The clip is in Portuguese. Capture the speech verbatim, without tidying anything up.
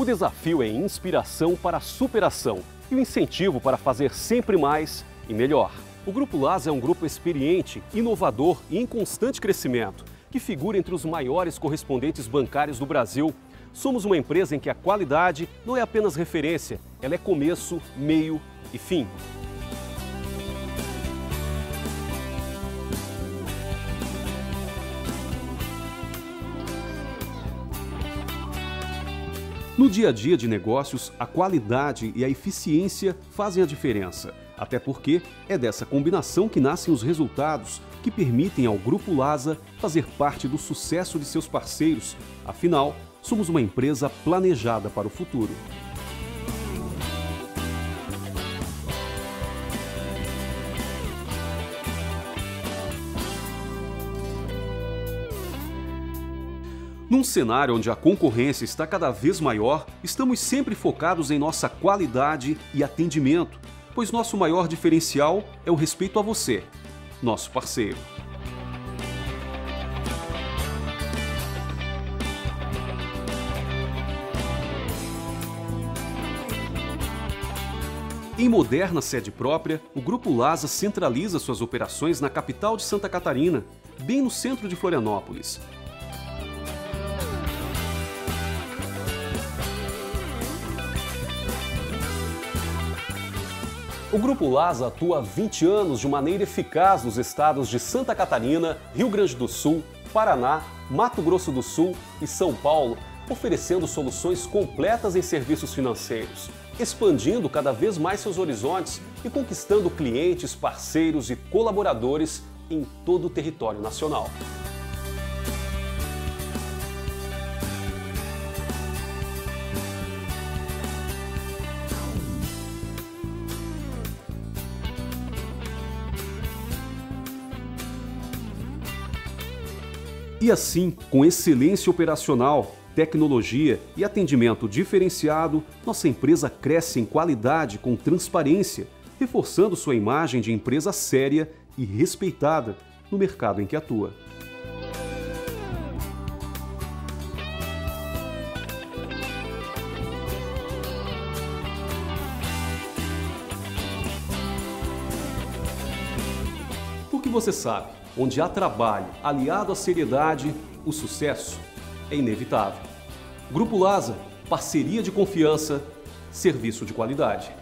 O desafio é inspiração para a superação e o incentivo para fazer sempre mais e melhor. O Grupo Lhasa é um grupo experiente, inovador e em constante crescimento, que figura entre os maiores correspondentes bancários do Brasil. Somos uma empresa em que a qualidade não é apenas referência, ela é começo, meio e fim. No dia a dia de negócios, a qualidade e a eficiência fazem a diferença. Até porque é dessa combinação que nascem os resultados que permitem ao Grupo Lhasa fazer parte do sucesso de seus parceiros. Afinal, somos uma empresa planejada para o futuro. Num cenário onde a concorrência está cada vez maior, estamos sempre focados em nossa qualidade e atendimento, pois nosso maior diferencial é o respeito a você, nosso parceiro. Em moderna sede própria, o Grupo Lhasa centraliza suas operações na capital de Santa Catarina, bem no centro de Florianópolis. O Grupo Lhasa atua há vinte anos de maneira eficaz nos estados de Santa Catarina, Rio Grande do Sul, Paraná, Mato Grosso do Sul e São Paulo, oferecendo soluções completas em serviços financeiros, expandindo cada vez mais seus horizontes e conquistando clientes, parceiros e colaboradores em todo o território nacional. E assim, com excelência operacional, tecnologia e atendimento diferenciado, nossa empresa cresce em qualidade com transparência, reforçando sua imagem de empresa séria e respeitada no mercado em que atua. Porque você sabe, onde há trabalho aliado à seriedade, o sucesso é inevitável. Grupo Lhasa, parceria de confiança, serviço de qualidade.